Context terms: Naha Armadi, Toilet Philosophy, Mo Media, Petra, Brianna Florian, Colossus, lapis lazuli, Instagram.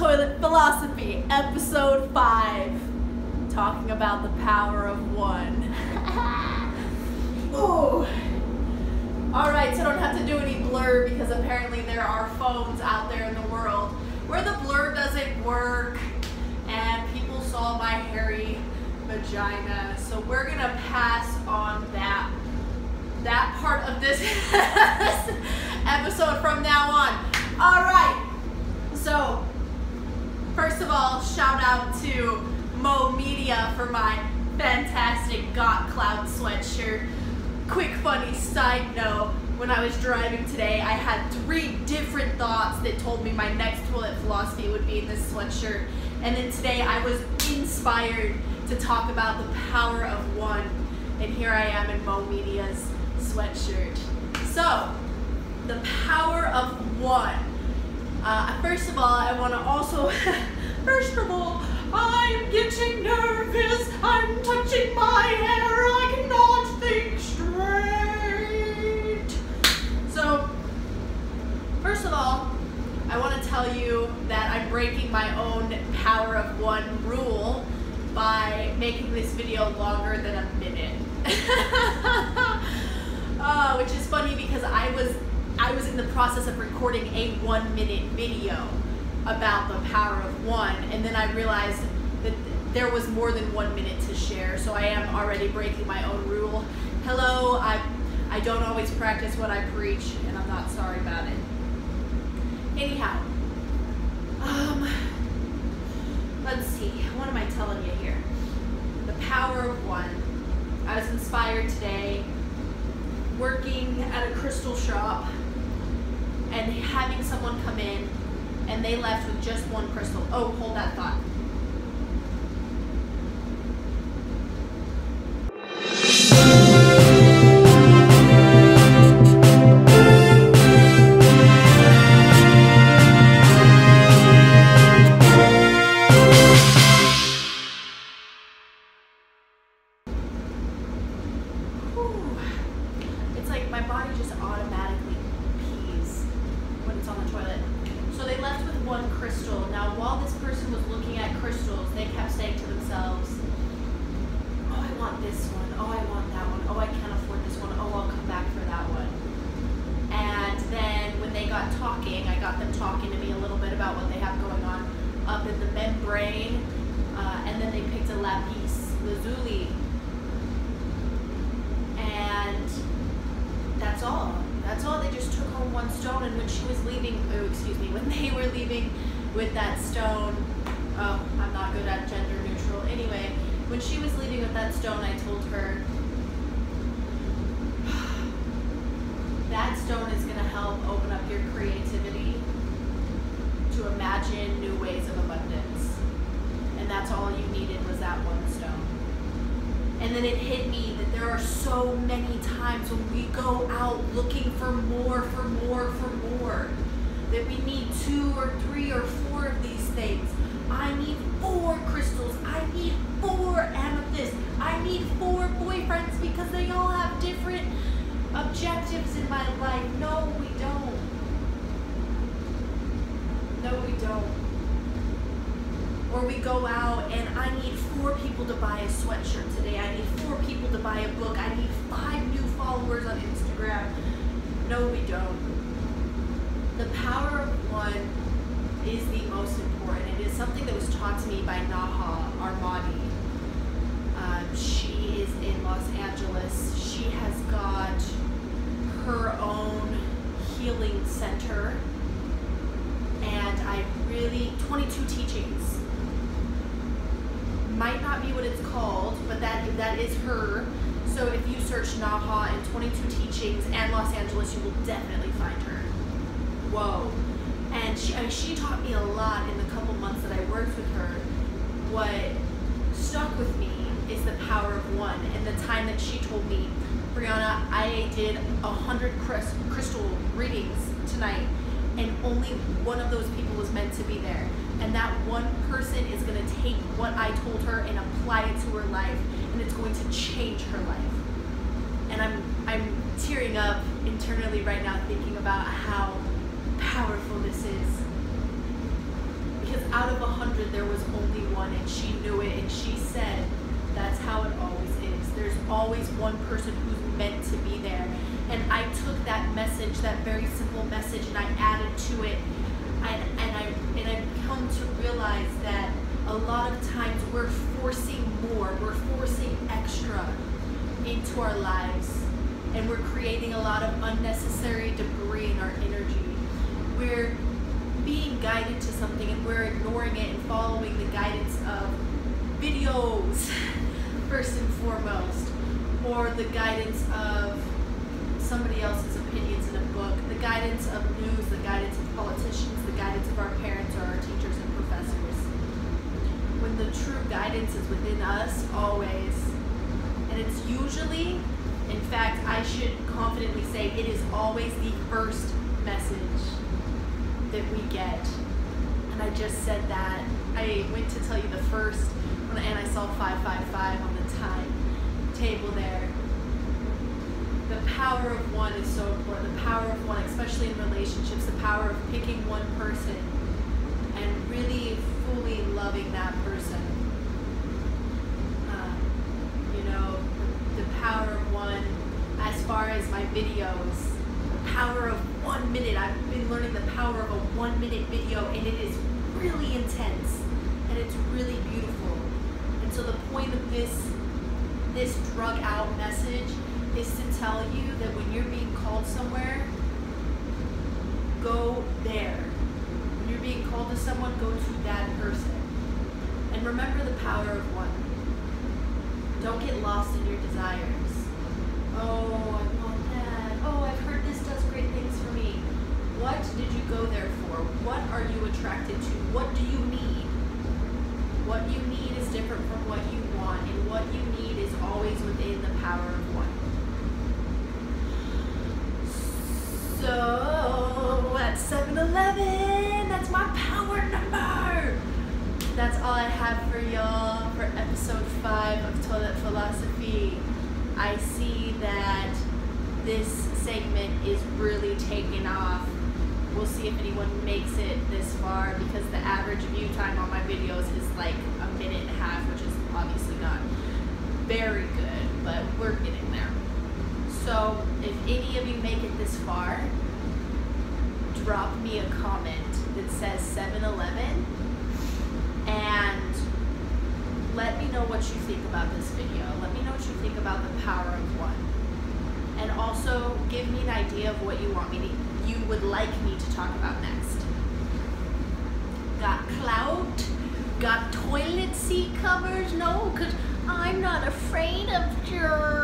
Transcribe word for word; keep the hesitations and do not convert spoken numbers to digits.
Toilet Philosophy, Episode five. Talking about the power of one. Oh. Alright, so I don't have to do any blur because apparently there are phones out there in the world where the blur doesn't work and people saw my hairy vagina. So we're going to pass on that, that part of this episode from now on. Alright, so first of all, shout out to Mo Media for my fantastic Got Cloud sweatshirt. Quick funny side note, when I was driving today, I had three different thoughts that told me my next Toilet Philosophy would be in this sweatshirt. And then today I was inspired to talk about the power of one. And here I am in Mo Media's sweatshirt. So, the power of one. Uh, first of all, I want to also, first of all, I'm getting nervous, I'm touching my hair, I cannot think straight. So, first of all, I want to tell you that I'm breaking my own power of one rule by making this video longer than a minute. uh, which is funny because I was, I was in the process of recording a one minute video about the power of one, and then I realized that there was more than one minute to share, so I am already breaking my own rule. Hello, I, I don't always practice what I preach, and I'm not sorry about it. Anyhow, um, let's see, what am I telling you here? The power of one. I was inspired today working at a crystal shop and having someone come in and they left with just one crystal. Oh, hold that thought. Whew. It's like my body just automatically pees when it's on the toilet. So they left with one crystal. Now, while this person was looking at crystals, they kept saying to themselves, oh, I want this one. Oh, I want that one. Oh, I can't afford this one. Oh, I'll come back for that one. And then when they got talking, I got them talking to me a little bit about what they have going on up in the membrane. Uh, and then they picked a lapis lazuli. And that's all. That's all, they just took home one stone, and when she was leaving, oh, excuse me, when they were leaving with that stone, oh, I'm not good at gender neutral, anyway, when she was leaving with that stone, I told her, that stone is gonna help open up your creativity to imagine new ways of abundance. And that's all you needed was that one stone. And then it hit me that there are so many times when we go out looking for more, for more, for more, that we need two or three or four of these things. I need four crystals. I need four amethysts. I need four boyfriends because they all have different objectives in my life. No, we don't. No, we don't. Or we go out and I need four people to buy a sweatshirt today. I need four people to buy a book. I need five new followers on Instagram. No, we don't. The power of one is the most important. It is something that was taught to me by Naha Armadi. Um, she is in Los Angeles. She has got her own healing center. And I really, twenty-two teachings. Might not be what it's called, but that that is her. So if you search Naha and twenty-two teachings and Los Angeles, you will definitely find her. Whoa. And she, I mean, she taught me a lot in the couple months that I worked with her. What stuck with me is the power of one. And the time that she told me, Brianna, I did one hundred crystal readings tonight, and only one of those people was meant to be there. And that one person is gonna take what I told her and apply it to her life, and it's going to change her life. And I'm I'm tearing up internally right now thinking about how powerful this is. Because out of a hundred, there was only one, and she knew it, and she said, that's how it always is. There's always one person who's meant to be there. And I took that message, that very simple message, and I added to it. And, and, I, and I've come to realize that a lot of times we're forcing more, we're forcing extra into our lives, and we're creating a lot of unnecessary debris in our energy. We're being guided to something and we're ignoring it and following the guidance of videos, first and foremost, or the guidance of somebody else's opinions in a book, the guidance of news, the guidance of politicians, the guidance of our parents or our teachers and professors. When the true guidance is within us, always, and it's usually, in fact, I should confidently say it is always the first message that we get. And I just said that. I went to tell you the first, and I saw five five five on the time table there. The power of one is so important. The power of one, especially in relationships, the power of picking one person and really fully loving that person. Uh, you know, the, the power of one, as far as my videos, the power of one minute. I've been learning the power of a one minute video, and it is really intense and it's really beautiful. And so the point of this, this drug out message is to tell you that when you're being called somewhere, go there. When you're being called to someone, go to that person. And remember the power of one. Don't get lost in your desires. Oh, I want that. Oh, I've heard this does great things for me. What did you go there for? What are you attracted to? What do you need? What you need is different from what you want, and what you need is always within the power of one. So at seven eleven, that's my power number. That's all I have for y'all for episode five of Toilet Philosophy. I see that this segment is really taking off. We'll see if anyone makes it this far, because the average view time on my videos is like a minute and a half, which is obviously not very good, but we're getting there. So if any of you make it this far, drop me a comment that says seven eleven and let me know what you think about this video. Let me know what you think about the power of one. And also give me an idea of what you want me to, you would like me to talk about next. Got clout? Got toilet seat covers? No, because I'm not afraid of germs.